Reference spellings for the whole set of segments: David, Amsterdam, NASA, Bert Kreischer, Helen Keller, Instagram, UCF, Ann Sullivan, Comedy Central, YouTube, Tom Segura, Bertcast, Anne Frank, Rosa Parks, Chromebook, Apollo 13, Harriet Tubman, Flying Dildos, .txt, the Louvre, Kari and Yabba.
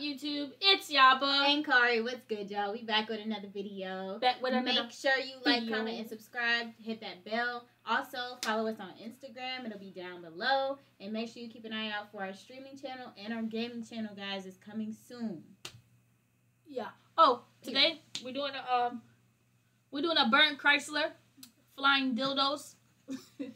YouTube? It's Yaba and Kari. What's good, y'all? We back with another video. Back with another. Make sure you like, comment, and subscribe. Hit that bell. Also, follow us on Instagram. It'll be down below. And make sure you keep an eye out for our streaming channel and our gaming channel, guys. It's coming soon. Yeah. Oh, today we're doing a Bert Kreischer flying dildos. Look.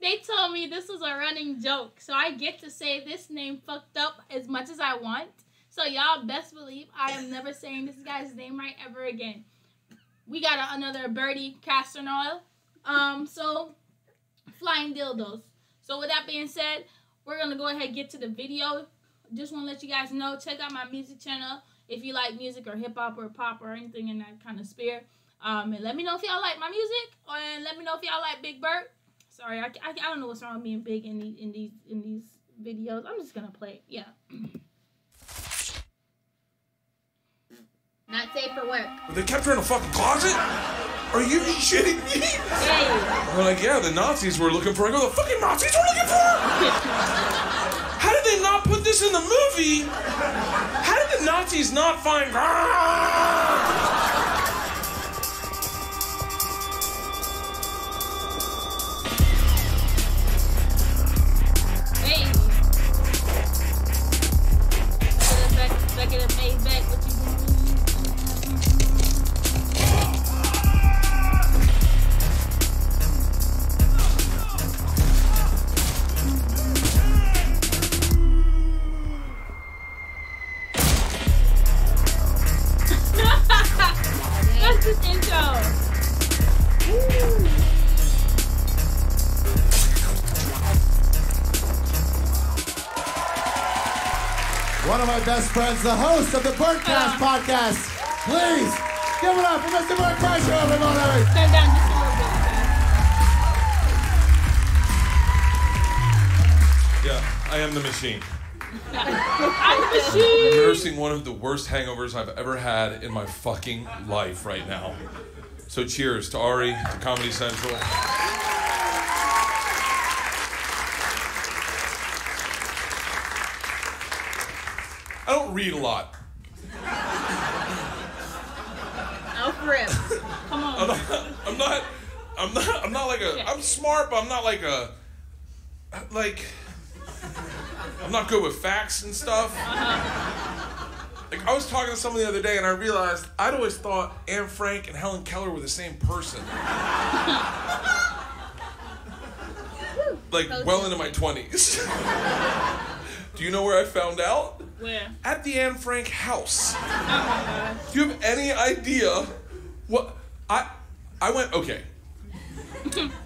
They told me this was a running joke, so I get to say this name fucked up as much as I want. So y'all best believe I am never saying this guy's name right ever again. We got another birdie castor oil. So flying dildos. So with that being said, we're gonna go ahead and get to the video. Just wanna let you guys know, check out my music channel if you like music or hip hop or pop or anything in that kind of sphere. And let me know if y'all like my music, and let me know if y'all like Big Bert. Sorry, I don't know what's wrong with being big in these videos. I'm just gonna play it. Yeah. Not safe for work. They kept her in a fucking closet? Are you shitting me? Yeah. We're like, yeah, the Nazis were looking for her. I go, the fucking Nazis were looking for her? How did they not put this in the movie? How did the Nazis not find her? One of my best friends, the host of the Bertcast podcast. Please give it up for Mr. Bert Kreischer, everybody. Stand down just a little bit. Yeah, I am the machine. I'm the machine. I'm nursing one of the worst hangovers I've ever had in my fucking life right now. So cheers to Ari, to Comedy Central. I don't read a lot. No, for real. Come on. I'm not like a, I'm smart, but I'm not like a, like, I'm not good with facts and stuff. Like, I was talking to someone the other day and I realized I'd always thought Anne Frank and Helen Keller were the same person. Like, well into my 20s. Do you know where I found out? Where? At the Anne Frank house. Oh my gosh. Do you have any idea what I went, okay.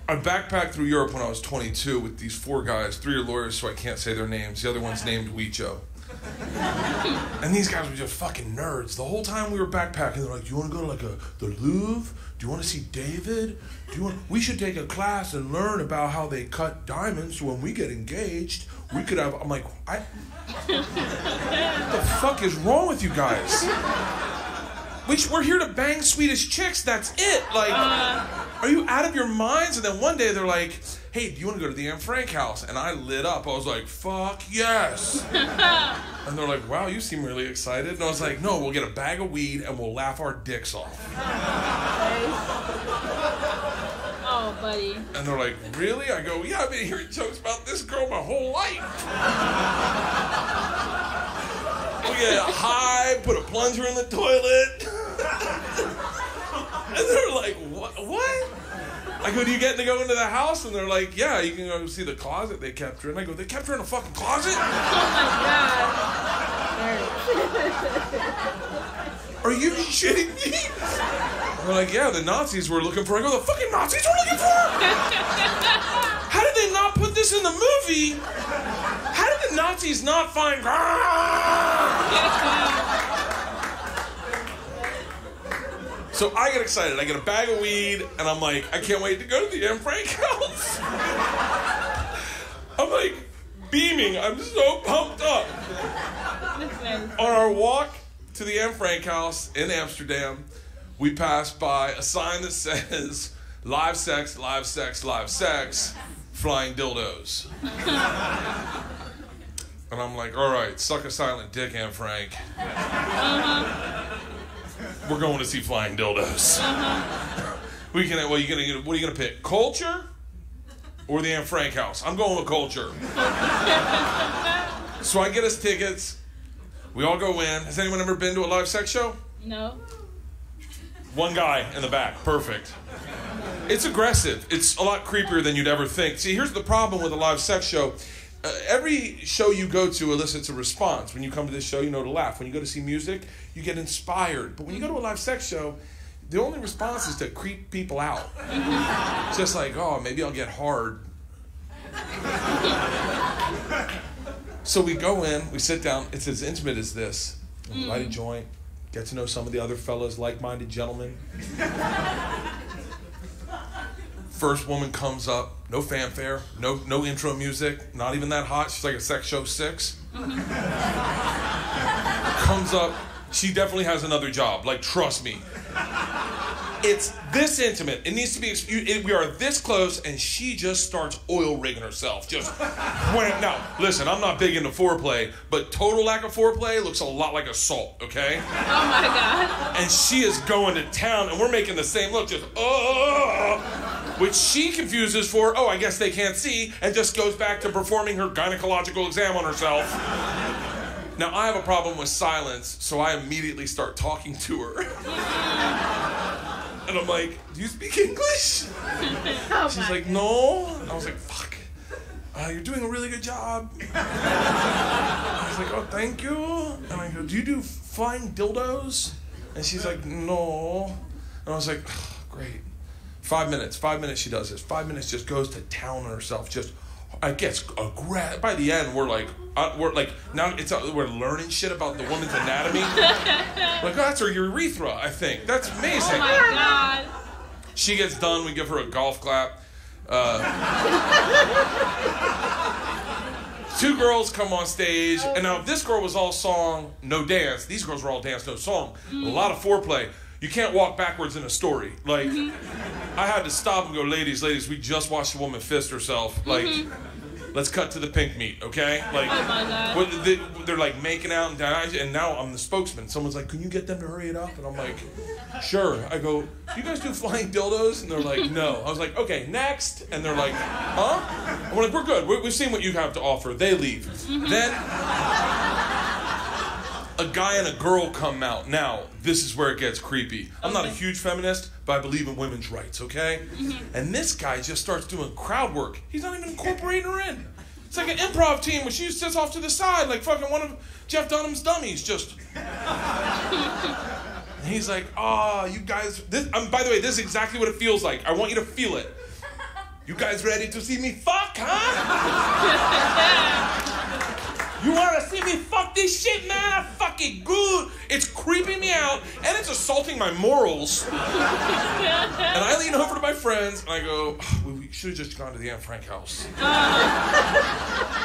I backpacked through Europe when I was 22 with these four guys. Three are lawyers, so I can't say their names. The other one's named Weecho. And these guys were just fucking nerds. The whole time we were backpacking, they're like, do you want to go to like the Louvre? Do you want to see David? We should take a class and learn about how they cut diamonds so when we get engaged, we could have... I'm like, what the fuck is wrong with you guys? We're here to bang Swedish chicks, that's it. Like, are you out of your minds? And then one day they're like... hey, do you want to go to the Anne Frank house? And I lit up. I was like, fuck yes. And they're like, wow, you seem really excited. And I was like, no, we'll get a bag of weed and we'll laugh our dicks off. Oh, buddy. And they're like, really? I go, yeah, I've been hearing jokes about this girl my whole life. We get high, put a plunger in the toilet. And they're like, what? I go, do you get to go into the house? And they're like, yeah, you can go see the closet they kept her in. I go, they kept her in a fucking closet? Oh, my God. Are you shitting me? They're like, yeah, the Nazis were looking for her. I go, the fucking Nazis were looking for her? How did they not put this in the movie? How did the Nazis not find her? So I get excited. I get a bag of weed, and I'm like, I can't wait to go to the Anne Frank house. I'm like beaming. I'm so pumped up. On our walk to the Anne Frank house in Amsterdam, we passed by a sign that says, live sex, live sex, live sex, flying dildos. And I'm like, all right, suck a silent dick, Anne Frank. We're going to see flying dildos. We can. Well, what are you gonna pick? Culture or the Anne Frank house? I'm going with culture. So I get us tickets. We all go in. Has anyone ever been to a live sex show? No. One guy in the back. Perfect. It's aggressive. It's a lot creepier than you'd ever think. See, here's the problem with a live sex show. Every show you go to elicits a response. When you come to this show, you know to laugh. When you go to see music, you get inspired. But when you go to a live sex show, the only response is to creep people out. It's just like, oh, maybe I'll get hard. So we go in, we sit down. It's as intimate as this. Light a joint, get to know some of the other fellows, like-minded gentlemen. First woman comes up, no fanfare, no intro music, not even that hot. She's like a sex show 6. Comes up, she definitely has another job. Like, trust me. It's this intimate. It needs to be, we are this close, and she just starts oil rigging herself. Just, now, listen, I'm not big into foreplay, but total lack of foreplay looks a lot like assault, okay? Oh my God. And she is going to town, and we're making the same look, just, which she confuses for, oh, I guess they can't see, and just goes back to performing her gynecological exam on herself. Now, I have a problem with silence, so I immediately start talking to her. And I'm like, do you speak English? She's like, no. I was like, fuck. You're doing a really good job. I was like, oh, thank you. And I go, do you do flying dildos? And she's like, no. And I was like, oh, great. 5 minutes she does this. 5 minutes just goes to town on herself. Just, I guess, by the end, we're like, now it's, we're learning shit about the woman's anatomy. Like, oh, that's her urethra, I think. That's amazing. Oh my God. She gets done, we give her a golf clap. 2 girls come on stage, and now this girl was all song, no dance. These girls were all dance, no song. A lot of foreplay. You can't walk backwards in a story. Like, I had to stop and go, ladies, we just watched a woman fist herself. Like, let's cut to the pink meat, okay? Like, they're like making out, and now I'm the spokesman. Someone's like, can you get them to hurry it up? And I'm like, sure. I go, you guys do flying dildos? And they're like, no. I was like, okay, next. And they're like, huh? I'm like, we're good. We've seen what you have to offer. They leave. Then a guy and a girl come out. Now, this is where it gets creepy. I'm not a huge feminist, but I believe in women's rights, okay? And this guy just starts doing crowd work. He's not even incorporating her in. It's like an improv team where she sits off to the side like fucking one of Jeff Dunham's dummies, just. And he's like, oh, you guys, by the way, this is exactly what it feels like. I want you to feel it. You guys ready to see me fuck, huh? You wanna see me fuck this shit, man? I fuck it good. It's creeping me out, and it's assaulting my morals. And I lean over to my friends, and I go, oh, we should've just gone to the Anne Frank house.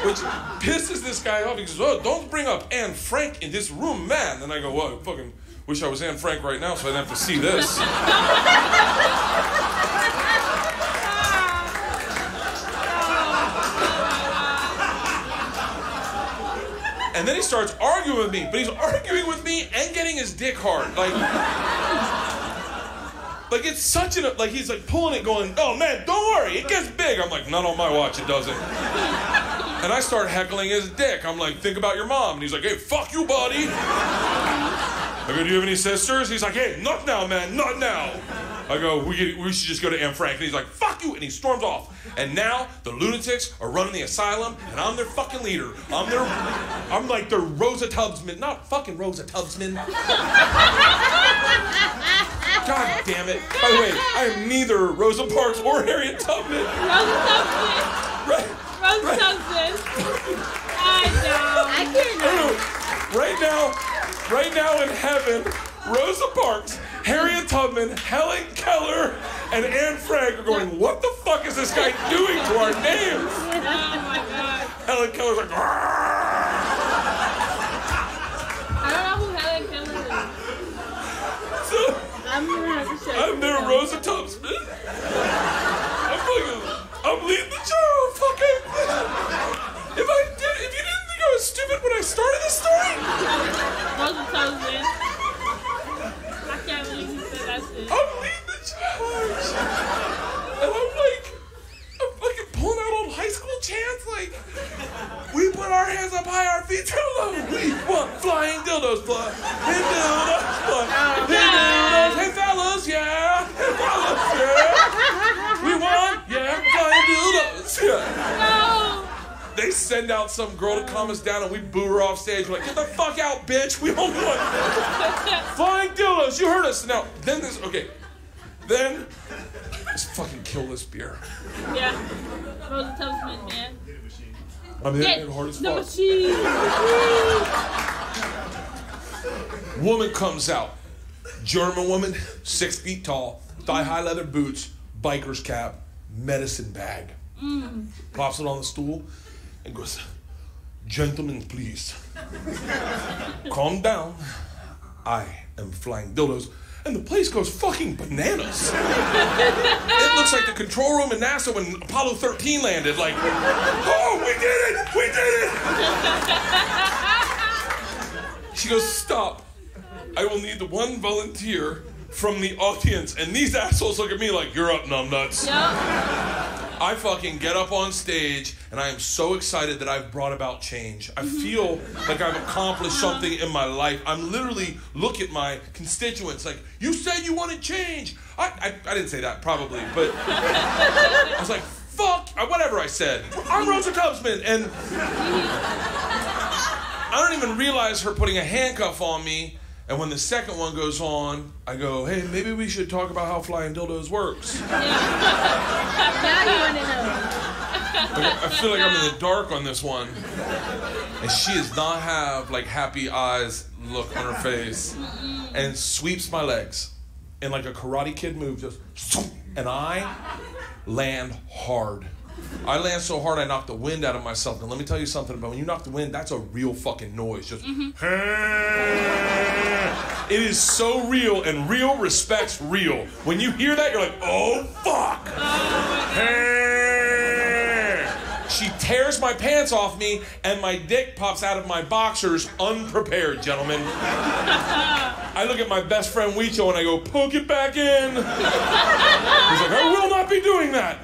Which pisses this guy off. He goes, oh, don't bring up Anne Frank in this room, man. And I go, well, I fucking wish I was Anne Frank right now so I didn't have to see this. And then he starts arguing with me, but he's arguing with me and getting his dick hard. Like it's such an, like he's like pulling it going, oh man, don't worry, it gets big. I'm like, not on my watch, it doesn't. And I start heckling his dick. I'm like, think about your mom. And he's like, hey, fuck you, buddy. I go, do you have any sisters? He's like, hey, not now, man, not now. I go, we should just go to Anne Frank. And he's like, fuck you, and he storms off. And now the lunatics are running the asylum, and I'm their fucking leader. I'm like their Rosa Tubsman, not fucking Rosa Tubsman. God damn it. By the way, I am neither Rosa Parks or Harriet Tubman. Rosa Tubsman. Right. Rosa Tubsman. I know. I can't. Know. Right now in heaven, Rosa Parks, Harriet Tubman, Helen Keller, and Anne Frank are going, what the fuck is this guy doing to our names? Oh my God. Helen Keller's like, I don't know who Helen Keller is. So, I'm gonna have to check. I'm their Rosa Tubsman. I'm leading the show. Fuck it. If you didn't think I was stupid, said when I started this story? Wasn't so good. I can't believe you said that shit. I'm leading the charge. And I'm fucking pulling out old high school chants like, we put our hands up high, our feet down low. We want flying dildos fly. Hey dildos fly. Hey dildos. Hey fellas, yeah. Hey fellas, yeah. We want, yeah, flying dildos. Yeah. No. They send out some girl to calm us down and we boo her off stage. We're like, get the fuck out, bitch. We don't want flying dildos. You heard us. Now, then this, okay. Then, let's fucking kill this beer. Yeah. Rosa Tubsman, man. I'm hitting it hard as fuck. The machine. Woman comes out. German woman, 6 feet tall, thigh-high leather boots, biker's cap, medicine bag. Mm. Pops it on the stool. And goes, gentlemen, please, calm down. I am flying dildos. And the place goes fucking bananas. It looks like the control room in NASA when Apollo 13 landed. Like, oh, we did it, we did it. She goes, stop. I will need the one volunteer from the audience. And these assholes look at me like, you're up, numbnuts. Yep. I fucking get up on stage, and I am so excited that I've brought about change. I feel like I've accomplished something in my life. I'm literally, look at my constituents, like, you said you wanted change. I didn't say that, probably, but I was like, fuck, whatever I said. I'm Rosa Tubsman, and I don't even realize her putting a handcuff on me, and when the second one goes on, I go, hey, maybe we should talk about how flying dildos works. Now you want to know. I feel like I'm in the dark on this one. And she does not have, like, happy eyes look on her face. And sweeps my legs. In, like, a Karate Kid move, just, and I land hard. I land so hard I knock the wind out of myself. And let me tell you something about when you knock the wind, that's a real fucking noise. Just It is so real, and real respects real. When you hear that, you're like, oh fuck. She tears my pants off me and my dick pops out of my boxers unprepared, gentlemen. I look at my best friend Weecho and I go, poke it back in. He's like, I will not be doing that.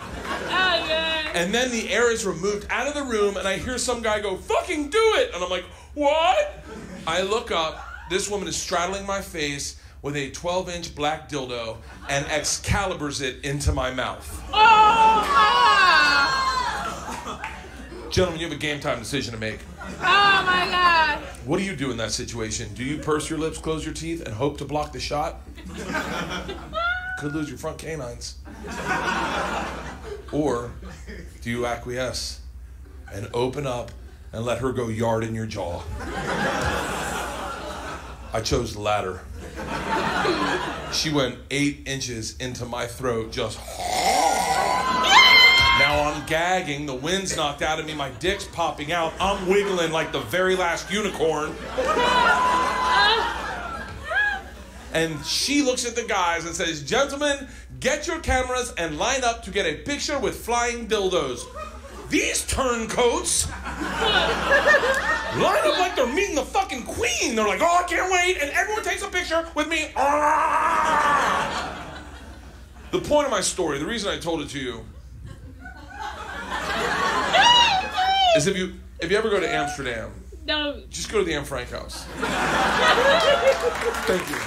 Oh, yeah. And then the air is removed out of the room, and I hear some guy go, fucking do it! And I'm like, what? I look up, this woman is straddling my face with a 12-inch black dildo and Excaliburs it into my mouth. Oh, ah. Gentlemen, you have a game time decision to make. Oh, my God. What do you do in that situation? Do you purse your lips, close your teeth, and hope to block the shot? Could lose your front canines. Or do you acquiesce and open up and let her go yard in your jaw? I chose the latter. She went 8 inches into my throat, just... Now I'm gagging, the wind's knocked out of me, my dick's popping out, I'm wiggling like the very last unicorn. And she looks at the guys and says, gentlemen, get your cameras and line up to get a picture with flying dildos. These turncoats line up like they're meeting the fucking queen. They're like, oh, I can't wait. And everyone takes a picture with me. Ah! The point of my story, the reason I told it to you, is if you ever go to Amsterdam, no. Just go to the Anne Frank house. Thank you.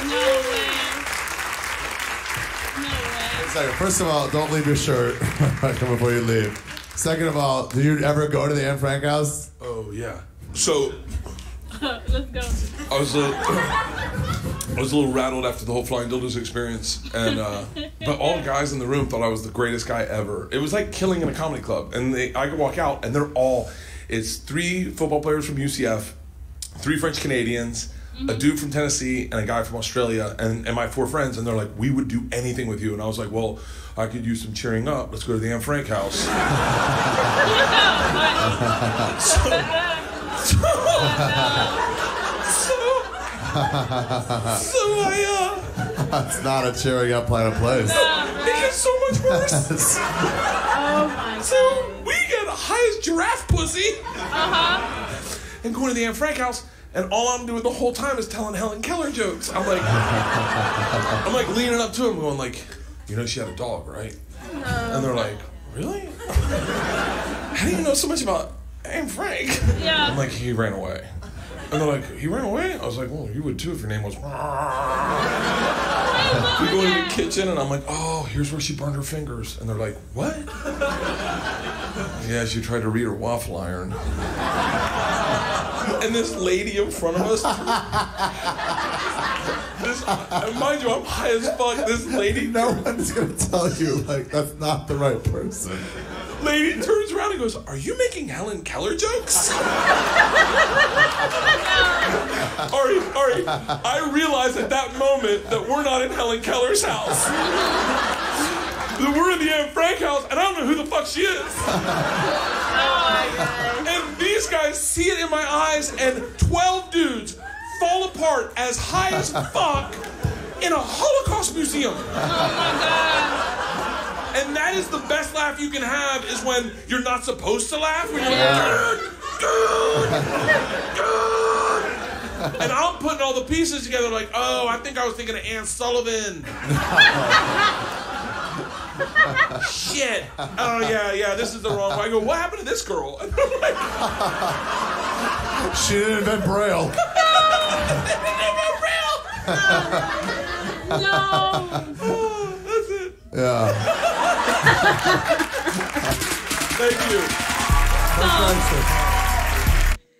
No way. Second, first of all, don't leave your shirt before you leave. Second of all, did you ever go to the Anne Frank house? Oh, yeah. So... Let's go. I was a little rattled after the whole flying dildos experience, and but all the guys in the room thought I was the greatest guy ever. It was like killing in a comedy club, and I could walk out, and they're all, it's 3 football players from UCF, 3 French Canadians, a dude from Tennessee, and a guy from Australia, and my 4 friends, and they're like, we would do anything with you, and I was like, well, I could use some cheering up. Let's go to the Anne Frank house. So I, it's not a cheering up kind of place. No, no. It gets so much worse. Oh my so God. So we got the highest giraffe pussy. And going to the Anne Frank house, and all I'm doing the whole time is telling Helen Keller jokes. I'm like leaning up to him, going like, you know she had a dog, right? No. And they're like, really? How do you know so much about Anne Frank? Yeah. I'm like, he ran away. And they're like, he ran away? I was like, well, you would too if your name was... We go into the kitchen, and I'm like, oh, here's where she burned her fingers. And they're like, what? Yeah, she tried to read her waffle iron. And this lady in front of us... mind you, I'm high as fuck. This lady... No one's going to tell you, like, that's not the right person. Lady turns around and goes, are you making Helen Keller jokes? Ari, I realized at that moment that we're not in Helen Keller's house. That we're in the Anne Frank house, and I don't know who the fuck she is. Oh my God. And these guys see it in my eyes, and 12 dudes fall apart as high as fuck in a Holocaust museum. Oh my God. And that is the best laugh you can have, is when you're not supposed to laugh, when you're like, dude. And I'm putting all the pieces together like, oh, I think I was thinking of Ann Sullivan. Shit. Oh, yeah, this is the wrong one. I go, what happened to this girl? And I'm like... She didn't invent Braille. No. Yeah. Thank you. So,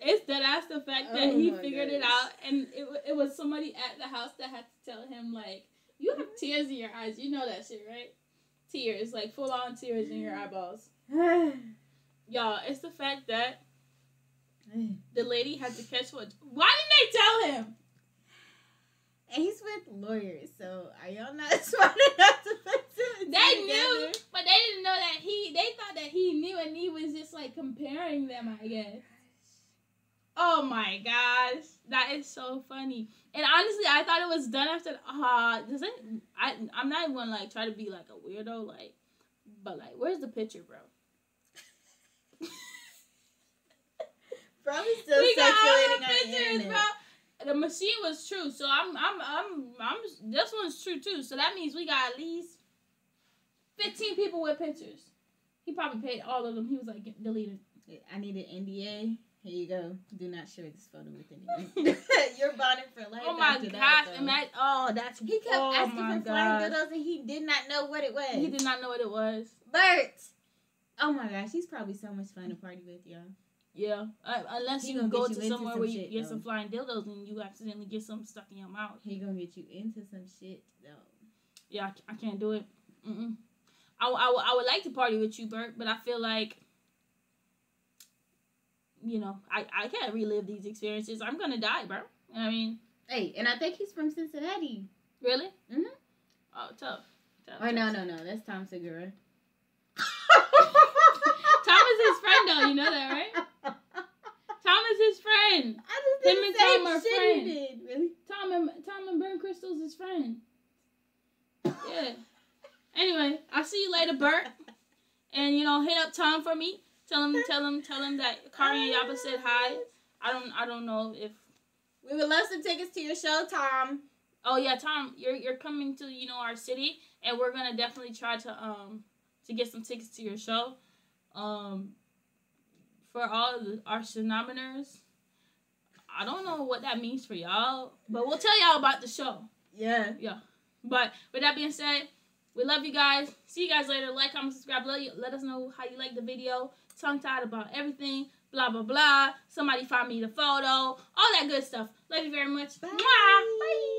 it's dead ass the fact that he figured it out, and it was somebody at the house that had to tell him, like, you have tears in your eyes. You know that shit, right? Tears, like full on tears in your eyeballs. Y'all, it's the fact that the lady had to catch what. Why didn't they tell him? And he's with lawyers, so are y'all not smart enough to put two and two together? They knew, but they didn't know that they thought that he knew, and he was just, like, comparing them, I guess. Oh, my gosh. That is so funny. And honestly, I thought it was done after, I'm not even going to, like, try to be, like, a weirdo, like, but, like, where's the picture, bro? Probably still we circulating got all the pictures, bro. The machine was true, so I'm this one's true too, so that means we got at least 15 people with pictures. He probably paid all of them. He was like, delete it. I need an NDA. Here you go. Do not share this photo with anyone. You're bonded for life. Oh my gosh. He kept asking for flying dildos, and he did not know what it was. He did not know what it was. Bert! Oh my gosh, he's probably so much fun to party with, y'all. Yeah, unless you go to somewhere where you get some flying dildos and you accidentally get something stuck in your mouth. He gonna get you into some shit, though. Yeah, I can't do it. Mm-mm. I would like to party with you, Bert, but I feel like, you know, I can't relive these experiences. I'm gonna die, Bert. I mean... Hey, and I think he's from Cincinnati. Really? Mm-hmm. Oh, tough. Or no, that's Tom Segura. Tom is his friend, though. You know that, right? Tom is his friend. I just didn't him and Tom are friends. Did, really? Tom and Bert Kreischer's his friend. Yeah. Anyway, I'll see you later, Bert. And you know, hit up Tom for me. Tell him that Kari and Yaba said hi. I don't know if we would love some tickets to your show, Tom. Oh yeah, Tom, you're coming to, you know, our city, and we're gonna definitely try to get some tickets to your show. For all of our shenominers, I don't know what that means for y'all, but we'll tell y'all about the show. Yeah. But with that being said, we love you guys. See you guys later. Like, comment, subscribe. Let us know how you like the video. Tongue-tied about everything. Blah, blah, blah. Somebody find me the photo. All that good stuff. Love you very much. Bye. Mwah. Bye.